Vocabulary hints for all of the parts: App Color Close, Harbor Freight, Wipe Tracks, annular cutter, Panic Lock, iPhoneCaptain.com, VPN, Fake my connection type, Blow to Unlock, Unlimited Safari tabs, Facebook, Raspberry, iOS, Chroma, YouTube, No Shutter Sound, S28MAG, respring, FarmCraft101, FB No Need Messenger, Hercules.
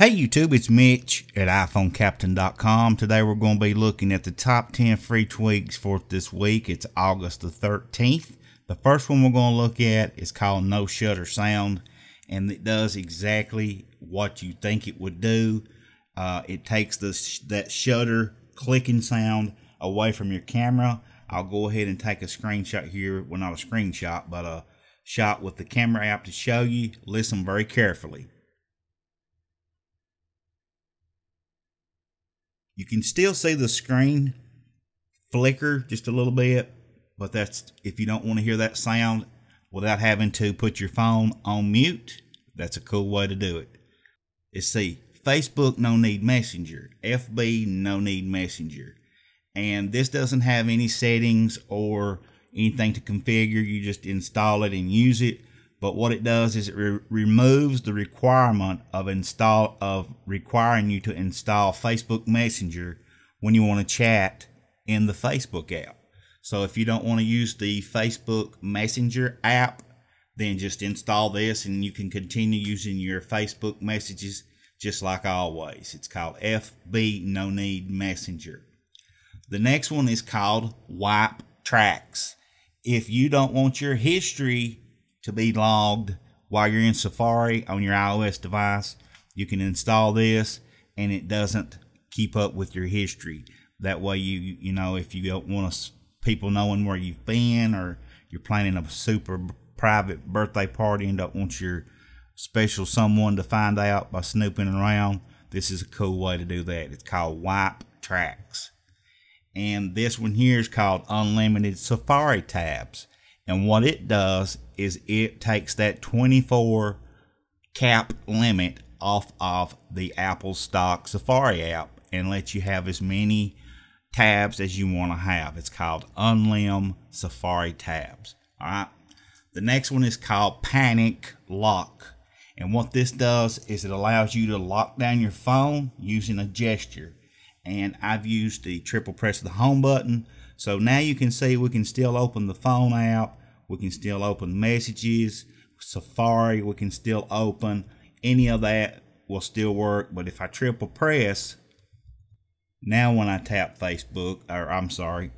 Hey YouTube, it's Mitch at iPhoneCaptain.com. Today we're going to be looking at the top 10 free tweaks for this week. It's August the 13th. The first one we're going to look at is called No Shutter Sound, and it does exactly what you think it would do. It takes that shutter clicking sound away from your camera. I'll go ahead and take a screenshot here. Well, not a screenshot, but a shot with the camera app to show you. Listen very carefully. You can still see the screen flicker just a little bit, but that's if you don't want to hear that sound without having to put your phone on mute. That's a cool way to do it. Let's see, Facebook No Need Messenger, FB No Need Messenger. And this doesn't have any settings or anything to configure. You just install it and use it. But what it does is it removes the requirement of requiring you to install Facebook Messenger when you want to chat in the Facebook app. So if you don't want to use the Facebook Messenger app, then just install this and you can continue using your Facebook messages just like always. It's called FB No Need Messenger. The next one is called Wipe Tracks. If you don't want your history to be logged while you're in Safari on your iOS device, you can install this and it doesn't keep up with your history. That way you know, if you don't want people knowing where you've been, or you're planning a super private birthday party and don't want your special someone to find out by snooping around, this is a cool way to do that. It's called Wipe Tracks. And this one here is called Unlimited Safari Tabs. And what it does is it takes that 24 cap limit off of the Apple stock Safari app and lets you have as many tabs as you want to have. It's called Unlim Safari Tabs. All right. The next one is called Panic Lock. And what this does is it allows you to lock down your phone using a gesture. And I've used the triple press of the home button. So now you can see we can still open the phone app, we can still open messages, Safari, we can still open, any of that will still work. But if I triple press, now when I tap Facebook, or I'm sorry,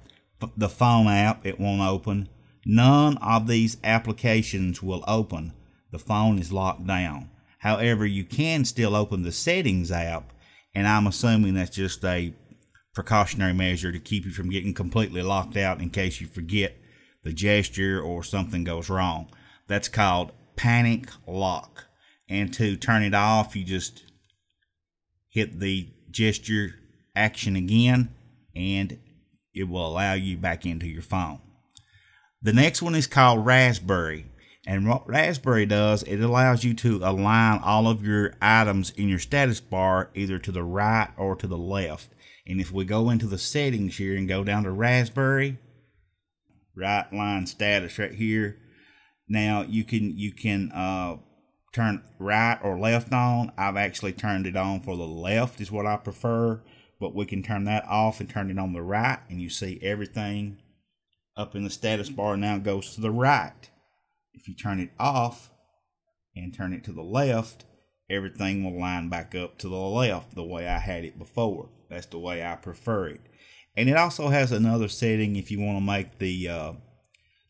the phone app, it won't open. None of these applications will open. The phone is locked down. However, you can still open the settings app, and I'm assuming that's just a precautionary measure to keep you from getting completely locked out in case you forget the gesture or something goes wrong. That's called Panic Lock. And to turn it off, you just hit the gesture action again and it will allow you back into your phone. The next one is called Raspberry. And what Raspberry does, it allows you to align all of your items in your status bar either to the right or to the left. And if we go into the settings here and go down to Raspberry, right line status right here. Now you can turn right or left on. I've actually turned it on for the left is what I prefer, but we can turn that off and turn it on the right, and you see everything up in the status bar now goes to the right. If you turn it off and turn it to the left, everything will line back up to the left the way I had it before. That's the way I prefer it. And it also has another setting if you want to make the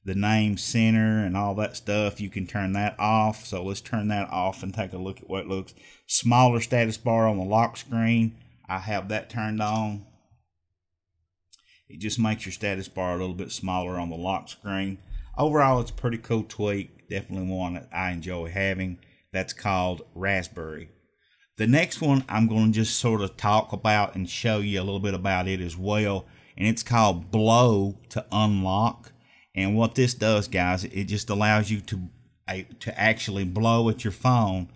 name center and all that stuff. You can turn that off. So let's turn that off and take a look at what it looks. Smaller status bar on the lock screen. I have that turned on. It just makes your status bar a little bit smaller on the lock screen. Overall, it's a pretty cool tweak. Definitely one that I enjoy having. That's called Raspberry. The next one I'm going to just sort of talk about and show you a little bit about it as well. And it's called Blow to Unlock. And what this does, guys, it just allows you to actually blow at your phone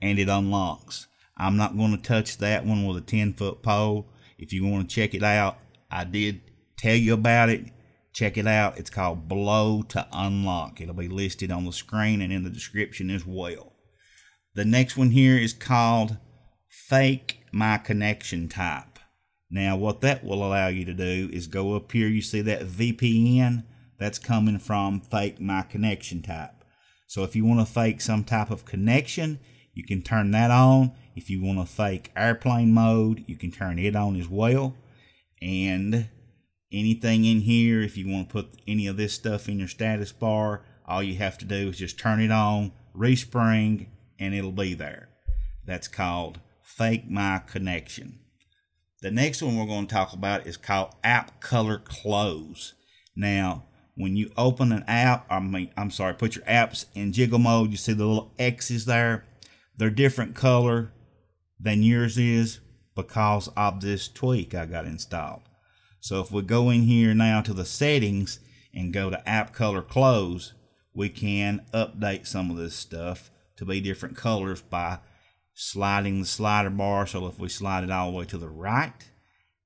and it unlocks. I'm not going to touch that one with a 10-foot pole. If you want to check it out, I did tell you about it. Check it out. It's called Blow to Unlock. It'll be listed on the screen and in the description as well. The next one here is called Fake My Connection Type. Now what that will allow you to do is go up here. You see that VPN? That's coming from Fake My Connection Type. So if you want to fake some type of connection, You can turn that on. If you want to fake airplane mode, you can turn it on as well. And anything in here, if you want to put any of this stuff in your status bar, all you have to do is just turn it on, respring, and it'll be there. That's called Fake My Connection. The next one we're going to talk about is called App Color Close. Now, when you open an app, put your apps in jiggle mode, you see the little X's there. They're different color than yours is because of this tweak I got installed. So if we go in here now to the settings and go to App Color Close, we can update some of this stuff to be different colors by sliding the slider bar. So if we slide it all the way to the right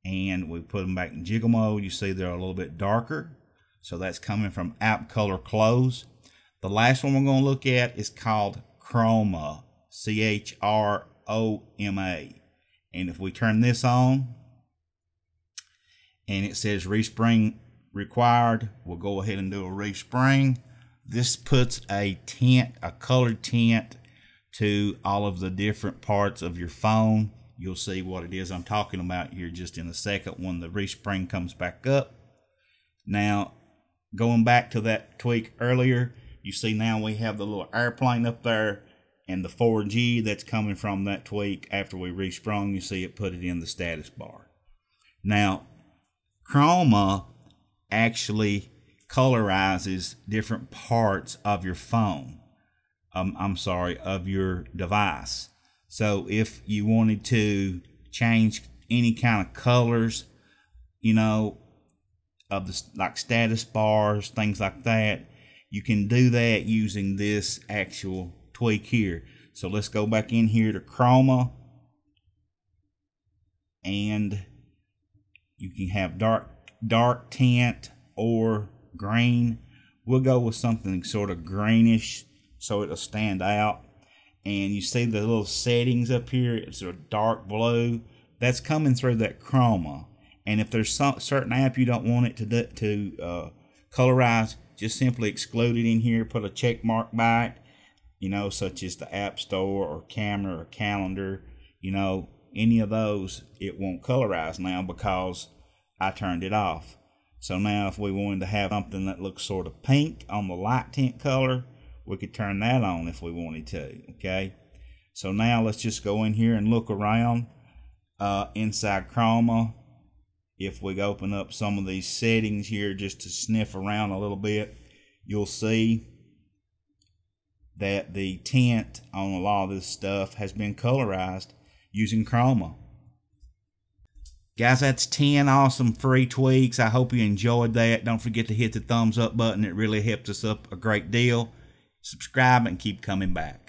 and we put them back in jiggle mode, you see they're a little bit darker. So that's coming from App Color Close. The last one we're going to look at is called Chroma, C-H-R-O-M-A. And if we turn this on and it says respring required, we'll go ahead and do a respring. This puts a tint, a color tint, to all of the different parts of your phone. You'll see what it is I'm talking about here just in a second when the respring comes back up. Now, going back to that tweak earlier, you see now we have the little airplane up there and the 4G that's coming from that tweak. After we resprung, you see it put it in the status bar. Now, Chroma actually colorizes different parts of your phone. Of your device. So if you wanted to change any kind of colors, you know, of the like status bars, things like that, you can do that using this actual tweak here. So let's go back in here to Chroma, and you can have dark tint or green. We'll go with something sort of greenish so it'll stand out. And you see the little settings up here, it's a dark blue. That's coming through that Chroma. And if there's some certain app you don't want it to colorize, just simply exclude it in here, put a check mark by it, you know, such as the App Store or Camera or Calendar, you know, any of those, it won't colorize now because I turned it off. So now if we wanted to have something that looks sort of pink on the light tint color, we could turn that on if we wanted to, okay? So now let's just go in here and look around inside Chroma. If we open up some of these settings here just to sniff around a little bit, you'll see that the tint on a lot of this stuff has been colorized using Chroma. Guys, that's 10 awesome free tweaks. I hope you enjoyed that. Don't forget to hit the thumbs up button. It really helps us up a great deal. Subscribe and keep coming back.